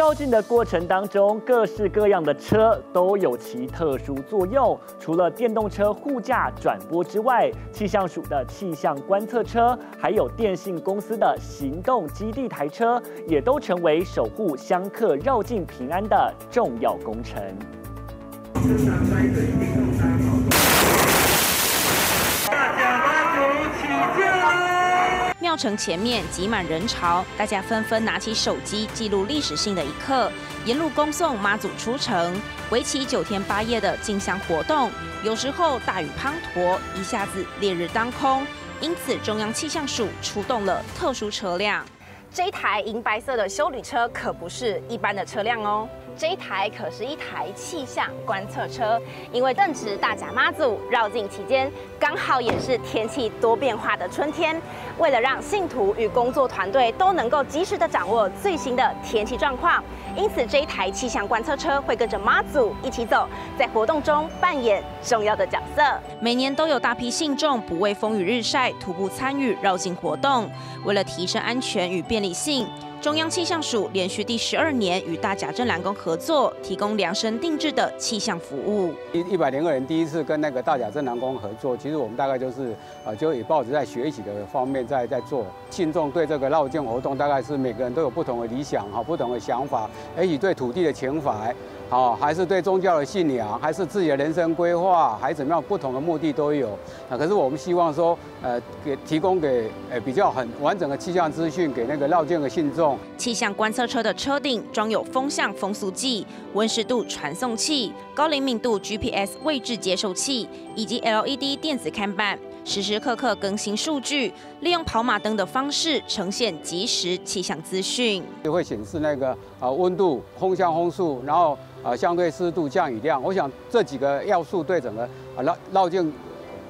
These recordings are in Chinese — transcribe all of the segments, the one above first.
照镜的过程当中，各式各样的车都有其特殊作用。除了电动车护驾转播之外，气象署的气象观测车，还有电信公司的行动基地台车，也都成为守护香客绕境平安的重要工程。 庙城前面挤满人潮，大家纷纷拿起手机记录历史性的一刻，沿路恭送妈祖出城。为期9天8夜的进香活动，有时候大雨滂沱，一下子烈日当空，因此中央气象署出动了特殊车辆。这一台银白色的休旅车可不是一般的车辆哦。 这一台可是一台气象观测车，因为正值大甲妈祖绕境期间，刚好也是天气多变化的春天。为了让信徒与工作团队都能够及时的掌握最新的天气状况，因此这一台气象观测车会跟着妈祖一起走，在活动中扮演重要的角色。每年都有大批信众不畏风雨日晒，徒步参与绕境活动。为了提升安全与便利性， 中央气象署连续第12年与大甲镇澜宫合作，提供量身定制的气象服务。102年第一次跟那个大甲镇澜宫合作，其实我们大概就是就以报纸在学习的方面在做。信众对这个绕境活动，大概是每个人都有不同的理想哈，不同的想法，也许对土地的情怀，好，还是对宗教的信仰，还是自己的人生规划，还怎么样，不同的目的都有。可是我们希望说，提供给比较很完整的气象资讯给那个绕境的信众。 气象观测车的车顶装有风向风速计、温湿度传送器、高灵敏度 GPS 位置接收器以及 LED 电子看板，时时刻刻更新数据，利用跑马灯的方式呈现即时气象资讯，就会显示那个温度、风向、风速，然后相对湿度、降雨量。我想这几个要素对整个绕境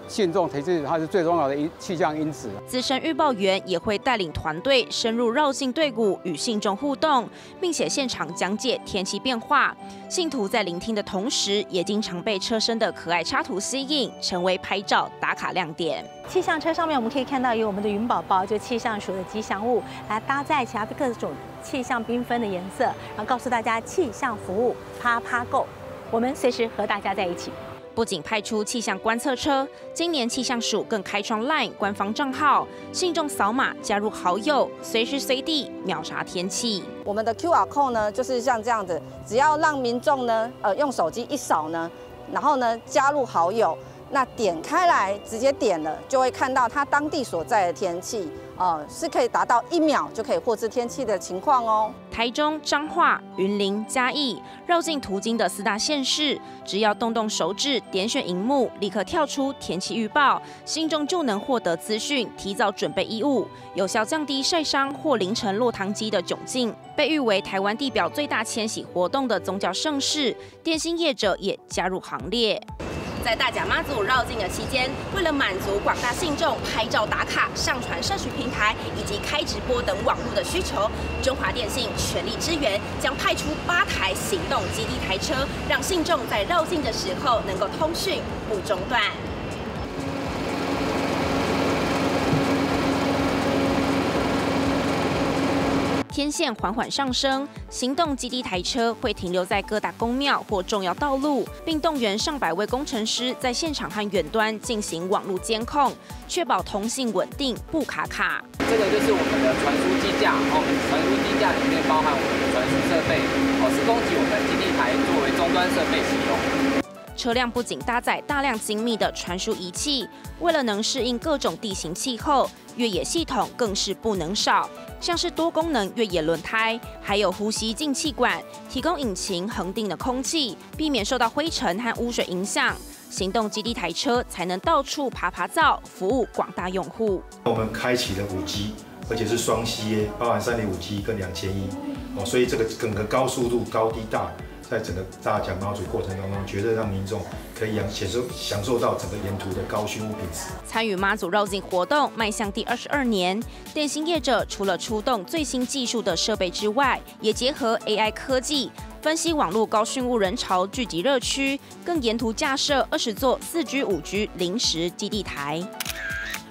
信众才是它是最重要的气象因子。资深预报员也会带领团队深入绕境队伍，与信众互动，并且现场讲解天气变化。信徒在聆听的同时，也经常被车身的可爱插图吸引，成为拍照打卡亮点。气象车上面我们可以看到有我们的云宝宝，就气象署的吉祥物，来搭载其他的各种气象缤纷的颜色，然后告诉大家气象服务趴趴购，我们随时和大家在一起。 不仅派出气象观测车，今年气象署更开创 LINE 官方账号，信众扫码加入好友，随时随地秒查天气。我们的 QR code 呢，就是像这样子，只要让民众呢，用手机一扫呢，然后呢加入好友，那点开来直接点了，就会看到它当地所在的天气。 是可以达到1秒就可以获知天气的情况哦。台中、彰化、云林、嘉义绕境途经的4大县市，只要动动手指，点选荧幕，立刻跳出天气预报，信众就能获得资讯，提早准备衣物，有效降低晒伤或凌晨落汤鸡的窘境。被誉为台湾地表最大迁徙活动的宗教盛事，电信业者也加入行列。 在大甲妈祖绕境的期间，为了满足广大信众拍照打卡、上传社群平台以及开直播等网络的需求，中华电信全力支援，将派出8台行动基地台车，让信众在绕境的时候能够通讯不中断。 天线缓缓上升，行动基地台车会停留在各大宫庙或重要道路，并动员上百位工程师在现场和远端进行网络监控，确保通信稳定不卡卡。这个就是我们的传输机架哦，传输机架里面包含我们的传输设备哦，是供给我们基地台作为终端设备使用。 车辆不仅搭载大量精密的传输仪器，为了能适应各种地形气候，越野系统更是不能少，像是多功能越野轮胎，还有呼吸进气管，提供引擎恒定的空气，避免受到灰尘和污水影响。行动基地台车才能到处爬爬灶，服务广大用户。我们开启了5G， 而且是双 CA， 包含3.5G 跟2100，哦，所以这个整个高速度、高低大。 在整个大甲妈祖过程当中，绝对让民众可以享受到整个沿途的高熏污品质。参与妈祖绕境活动迈向第22年，电信业者除了出动最新技术的设备之外，也结合 AI 科技分析网络高熏污人潮聚集热区，更沿途架设20座4G、5G 临时基地台。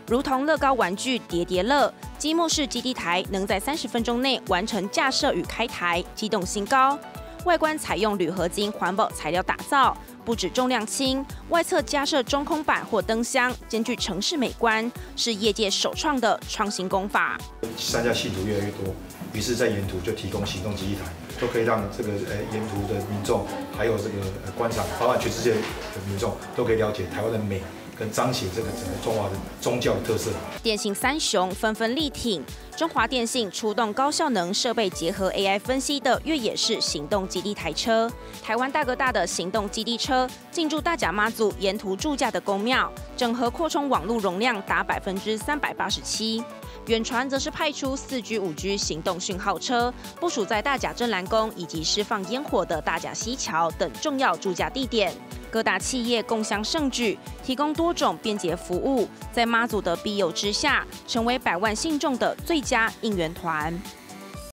如同乐高玩具叠叠乐，积木式基地台能在30分钟内完成架设与开台，机动性高。外观采用铝合金环保材料打造，不止重量轻，外侧加设中空板或灯箱，兼具城市美观，是业界首创的创新工法。山下信徒越来越多，于是在沿途就提供行动基地台，都可以让这个沿途的民众，还有这个观赏，包括全世界的民众，都可以了解台湾的美。 跟彰显这个整个中华的宗教特色。电信三雄纷纷力挺，中华电信出动高效能设备结合 AI 分析的越野式行动基地台车，台湾大哥大的行动基地车进驻大甲妈祖沿途驻驾的宫庙，整合扩充网络容量达387%。远传则是派出4G、5G 行动讯号车，部署在大甲镇澜宫以及释放烟火的大甲溪桥等重要驻驾地点。 各大企业共襄盛举，提供多种便捷服务，在妈祖的庇佑之下，成为百万信众的最佳应援团。